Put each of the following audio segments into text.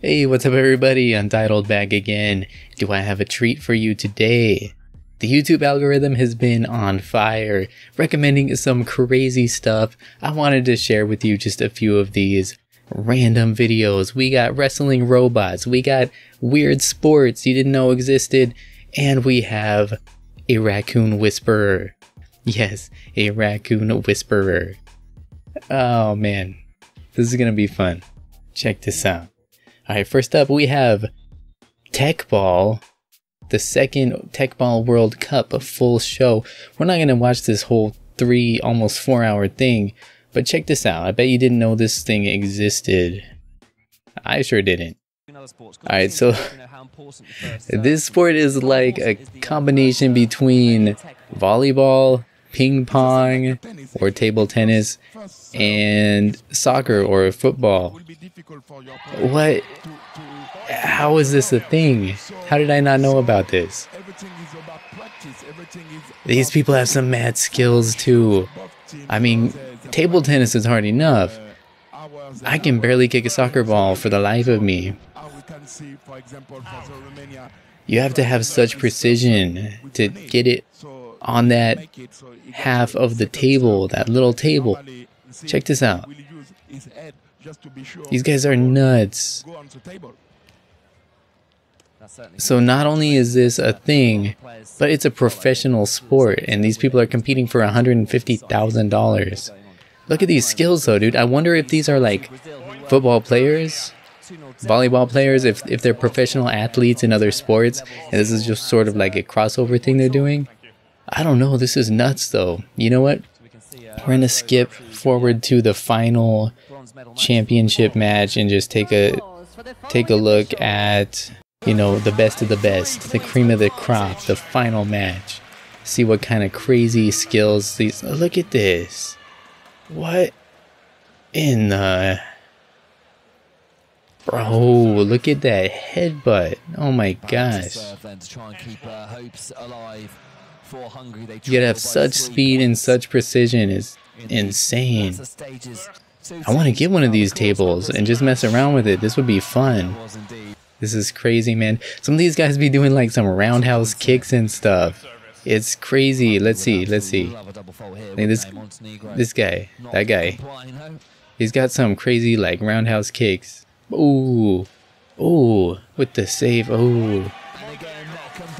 Hey, what's up everybody, Un7itled back again. Do I have a treat for you today? The YouTube algorithm has been on fire, recommending some crazy stuff. I wanted to share with you just a few of these random videos. We got wrestling robots, we got weird sports you didn't know existed, and we have a raccoon whisperer. Yes, a raccoon whisperer. Oh man, this is gonna be fun. Check this out. Alright, first up we have Teqball, the second Teqball World Cup, a full show. We're not going to watch this whole almost four hour thing, but check this out. I bet you didn't know this thing existed. I sure didn't. Alright, so this sport is like a combination between volleyball, ping pong or table tennis and soccer or football. What? How is this a thing? How did I not know about this? These people have some mad skills too. I mean, table tennis is hard enough. I can barely kick a soccer ball for the life of me. You have to have such precision to get it on that half of the table, that little table. Check this out. These guys are nuts. So not only is this a thing, but it's a professional sport, and these people are competing for $150,000. Look at these skills though, dude. I wonder if these are like football players, volleyball players, if they're professional athletes in other sports, and this is just sort of like a crossover thing they're doing. I don't know, this is nuts though. You know what? We're going to skip forward to the final championship match and just take a look at, you know, the best of the best, the cream of the crop, the final match. See what kind of crazy skills these... Look at this. What in the... Bro, look at that headbutt. Oh my gosh. You gotta have such speed and such precision, is insane. I want to get one of these tables and just mess around with it. This would be fun. This is crazy, man. Some of these guys be doing like some roundhouse kicks and stuff. It's crazy. Let's see, let's see. This guy, that guy. He's got some crazy like roundhouse kicks. Ooh, ooh, with the save, ooh.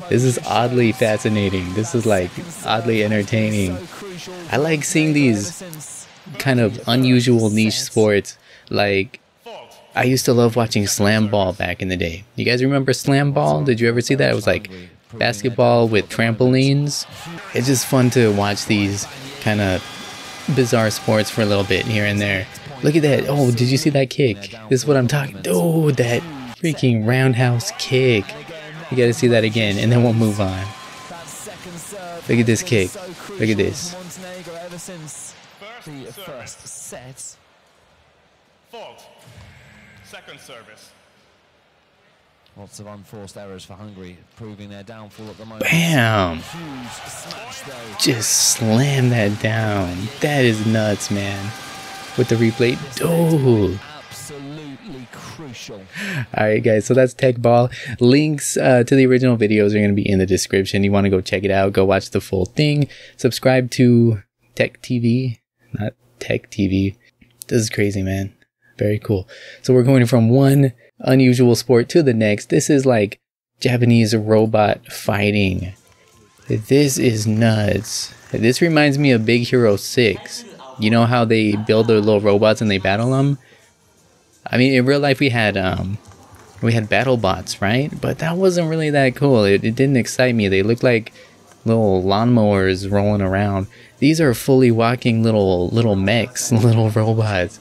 This is oddly fascinating. This is like oddly entertaining. I like seeing these kind of unusual niche sports. Like, I used to love watching slam ball back in the day. You guys remember slam ball? Did you ever see that? It was like basketball with trampolines. It's just fun to watch these kind of bizarre sports for a little bit here and there. Look at that. Oh, did you see that kick? This is what I'm talking about. Oh, that freaking roundhouse kick. You gotta see that again, and then we'll move on. Look at this kick. Look at this. Lots of unforced errors for Hungary, proving their downfall at the moment. Bam! Just slam that down. That is nuts, man. With the replay, oh. Absolutely crucial. Alright guys, so that's Teqball. Links to the original videos are going to be in the description. You want to go check it out, go watch the full thing. Subscribe to Tech TV, not Tech TV. This is crazy, man. Very cool. So we're going from one unusual sport to the next. This is like Japanese robot fighting. This is nuts. This reminds me of Big Hero 6. You know how they build their little robots and they battle them? I mean, in real life we had BattleBots, right? But that wasn't really that cool. It didn't excite me. They looked like little lawnmowers rolling around. These are fully walking little mechs, little robots.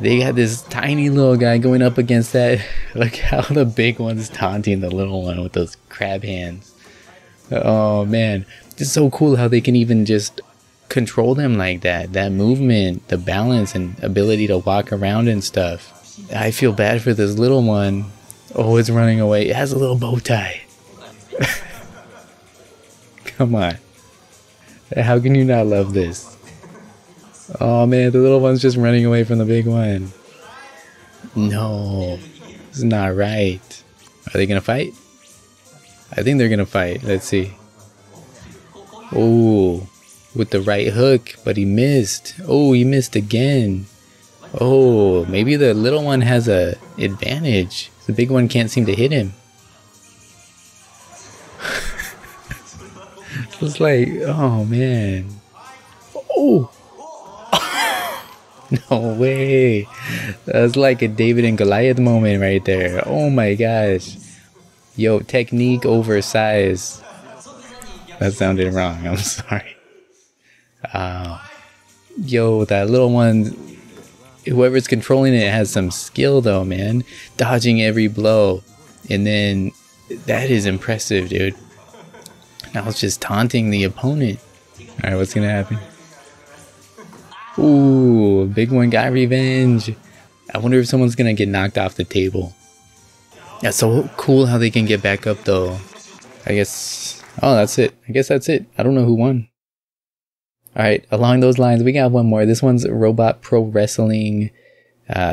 They got this tiny little guy going up against that. Look how the big one's taunting the little one with those crab hands. Oh man, it's so cool how they can even just control them like that. That movement, the balance and ability to walk around and stuff. I feel bad for this little one. Oh, it's running away. It has a little bow tie. Come on. How can you not love this? Oh man, the little one's just running away from the big one. No. This is not right. Are they gonna fight? I think they're gonna fight. Let's see. Oh, with the right hook, but he missed. Oh, he missed again. Oh, maybe the little one has an advantage. The big one can't seem to hit him. It's like, oh man. Oh. No way. That's like a David and Goliath moment right there. Oh my gosh. Yo, technique over size. That sounded wrong. I'm sorry. Yo, that little one, whoever's controlling it has some skill though, man. Dodging every blow. And then that is impressive, dude. Now it's just taunting the opponent. Alright, what's gonna happen? Ooh, big one got revenge. I wonder if someone's gonna get knocked off the table. That's so cool how they can get back up though. I guess... oh, that's it. I guess that's it. I don't know who won. Alright, along those lines, we got one more. This one's Robot Pro Wrestling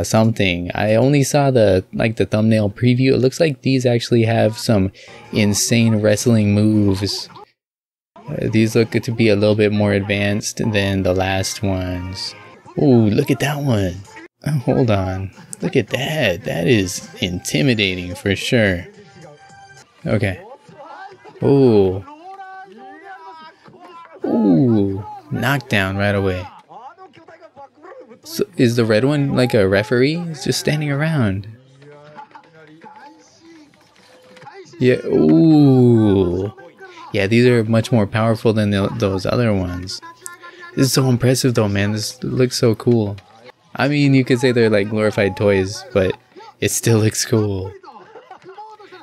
something. I only saw the thumbnail preview. It looks like these actually have some insane wrestling moves. These look to be a little bit more advanced than the last ones. Ooh, look at that one. Oh, hold on. Look at that. That is intimidating for sure. Okay. Ooh. Ooh. Knockdown right away. So is the red one like a referee? He's just standing around. Yeah, ooh. Yeah, these are much more powerful than those other ones. This is so impressive though, man. This looks so cool. I mean, you could say they're like glorified toys, but it still looks cool.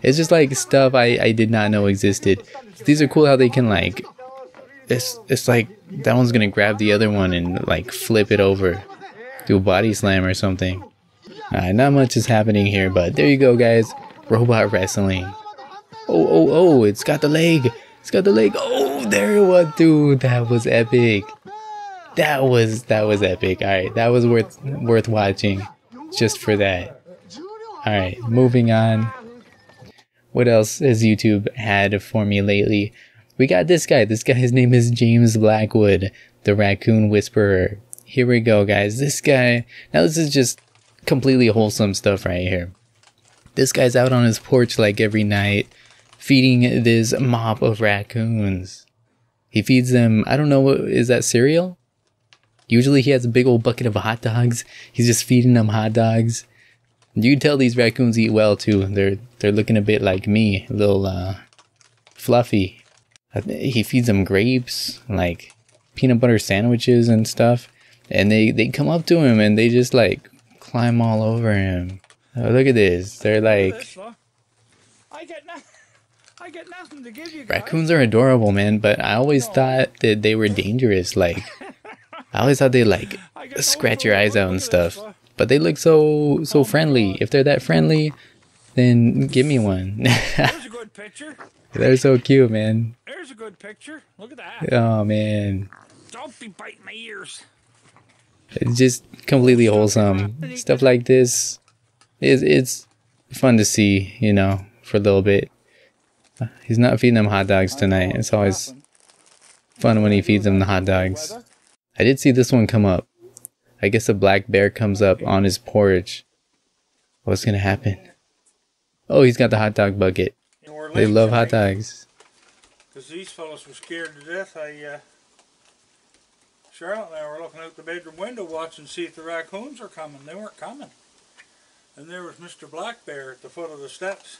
It's just like stuff I did not know existed. These are cool how they can like... It's like that one's gonna grab the other one and like flip it over. Do a body slam or something. Alright, not much is happening here, but there you go, guys. Robot wrestling. Oh, oh, oh, it's got the leg. It's got the leg. Oh, there it was, dude. That was epic. That was epic. Alright, that was worth watching. Just for that. Alright, moving on. What else has YouTube had for me lately? We got this guy. This guy, his name is James Blackwood, the Raccoon Whisperer. Here we go, guys. This guy, now this is just completely wholesome stuff right here. This guy's out on his porch like every night, feeding this mob of raccoons. He feeds them, I don't know, what is that, cereal? Usually he has a big old bucket of hot dogs. He's just feeding them hot dogs. You can tell these raccoons eat well too. They're looking a bit like me, a little fluffy. He feeds them grapes, like peanut butter sandwiches and stuff. And they come up to him and they just like climb all over him. Oh, look at this. They're like... I get nothing to give you guys. Raccoons are adorable, man, but I always thought that they were dangerous. Like, I always thought they like scratch your eyes out and stuff. But they look so friendly. If they're that friendly, then give me one. Picture. They're so cute, man. There's a good picture. Look at that. Oh man. Don't be biting my ears. It's just completely wholesome. Stuff like this it's fun to see, you know, for a little bit. He's not feeding them hot dogs tonight. It's always fun when he feeds them the hot dogs. I did see this one come up. I guess a black bear comes up on his porch. What's gonna happen? Oh, he's got the hot dog bucket. They love hot dogs. Because these fellas were scared to death. Charlotte and I were looking out the bedroom window watching to see if the raccoons were coming. They weren't coming. And there was Mr. Black Bear at the foot of the steps.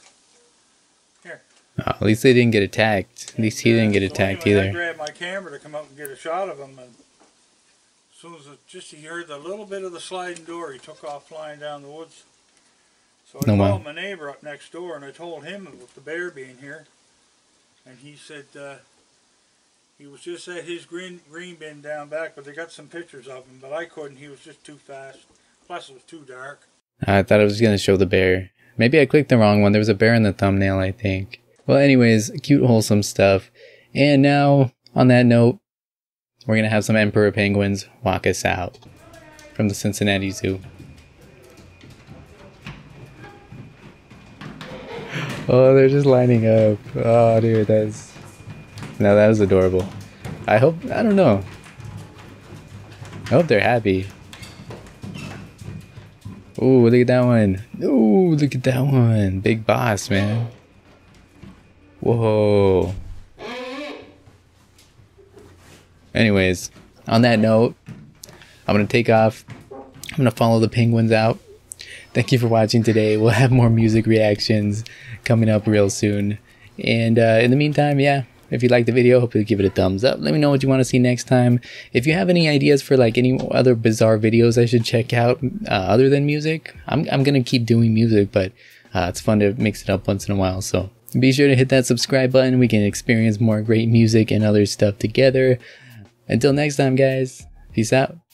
Here. Oh, at least they didn't get attacked. At least he didn't get attacked either. I grabbed my camera to come up and get a shot of him. And as soon as he heard a little bit of the sliding door, he took off flying down the woods. So I called my neighbor up next door and I told him about the bear being here. And he said he was just at his green bin down back, but they got some pictures of him, but I couldn't. He was just too fast. Plus it was too dark. I thought I was going to show the bear. Maybe I clicked the wrong one. There was a bear in the thumbnail, I think. Well, anyways, cute, wholesome stuff. And now, on that note, we're going to have some emperor penguins walk us out from the Cincinnati Zoo. Oh, they're just lining up. Oh, dude, that's... Now that was adorable. I hope... I don't know. I hope they're happy. Oh, look at that one. Oh, look at that one. Big boss, man. Whoa. Anyways, on that note, I'm going to take off. I'm going to follow the penguins out. Thank you for watching today. We'll have more music reactions coming up real soon. And in the meantime, yeah, if you liked the video, hopefully give it a thumbs up. Let me know what you want to see next time. If you have any ideas for like any other bizarre videos I should check out other than music, I'm going to keep doing music, but it's fun to mix it up once in a while. So be sure to hit that subscribe button. We can experience more great music and other stuff together. Until next time, guys. Peace out.